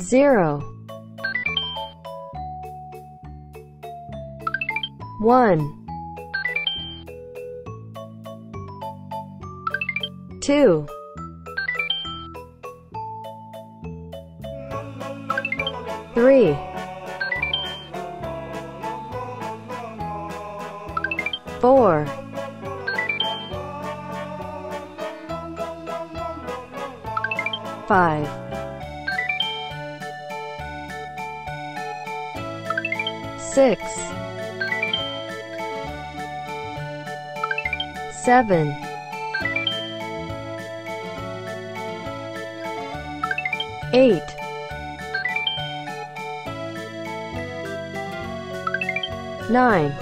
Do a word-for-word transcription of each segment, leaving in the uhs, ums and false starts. Zero, one, two, three, four, five, six, seven, eight, nine,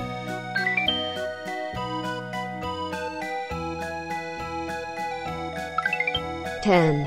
ten,